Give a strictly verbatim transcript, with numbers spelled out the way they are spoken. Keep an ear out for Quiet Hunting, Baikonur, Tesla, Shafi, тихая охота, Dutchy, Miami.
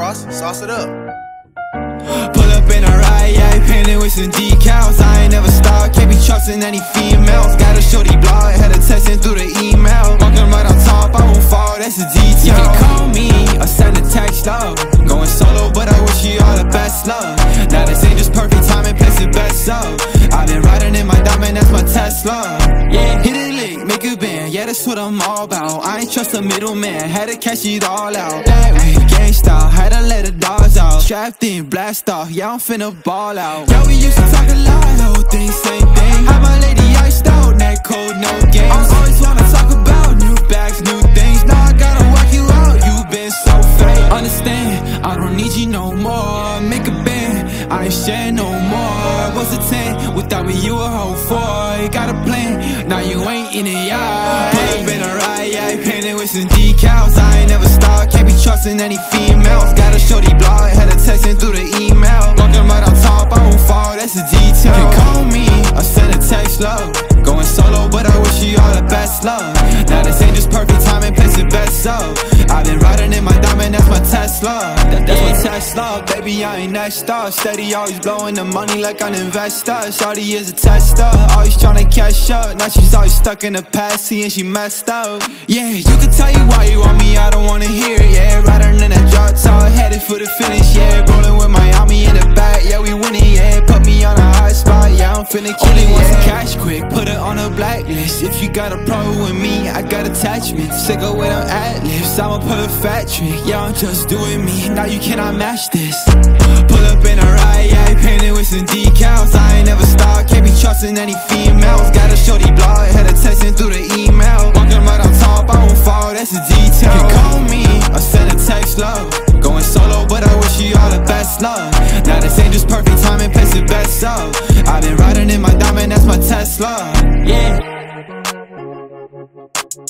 Ross, sauce it up. Pull up in a ride, yeah, he painted with some decals. I ain't never stopped, can't be trusting any females. Got a shorty blog, had a texting through the email. Walking right on top, I won't fall, that's a detail. You can call me or send a text, love. Going solo, but I wish you all the best, love. Now this ain't just perfect timing, place it best, love. I've been riding in my diamond, that's my Tesla. Yeah, hit it lick, make it bend, yeah, that's what I'm all about. I ain't trust a middleman, had to cash it all out. That way, gang style, had to let the dogs out. Strapped in, blast off, yeah, I'm finna ball out. Yeah, we used to talk a lot, whole thing, same thing. How my lady iced out, that cold, no games. I always wanna talk about new bags, new things. Now I gotta walk you out, you been so fake. Understand, I don't need you no more. Make a bend, I ain't sharing no more. What's a ten? Without me, you a hoe for. You got a plan, now you ain't in it, yeah. Pull up in a ride, yeah, painted with some decals. I ain't never stopped, can't be trusting any females. Got a shorty blog, had a texting through the email. Walking right on top, I won't fall, that's a detail. You can call me, or send a text, love. Going solo, but I wish you all the best, love. Now this ain't just perfect timing, place it best, up. I've been riding in my diamond, that's my Tesla. That, that's my Tesla, baby, I ain't next up. Steady, always blowing the money like an investor. Shawty is a tester, always tryna catch up. Now she's always stuck in the past, seeing she messed up. Yeah, you can tell you why you want me, I don't wanna hear it, yeah. Riding in that drop top, headed for the finish, yeah. Rolling with Miami in the back, yeah, we winning, yeah. Put me on a hot spot, yeah, I'm finna kill it, yeah. Cash quick, put it on a blacklist. If you got a problem with me, I got attachments. Sick of where I'm at lips, I'm a perfect trick, yeah, I'm just doing me. Now you cannot match this. Pull up in a ride, yeah, painted with some decals. I ain't never stopped, can't be trusting any females. Got a shorty blog, had a texting through the email. Walking right on top, I won't fall, that's a detail. You can call me, or send a text, love. Going solo, but I wish you all the best, love. Now this ain't just perfect timing, place it best, up. I've been riding in my diamond, that's my Tesla. Yeah.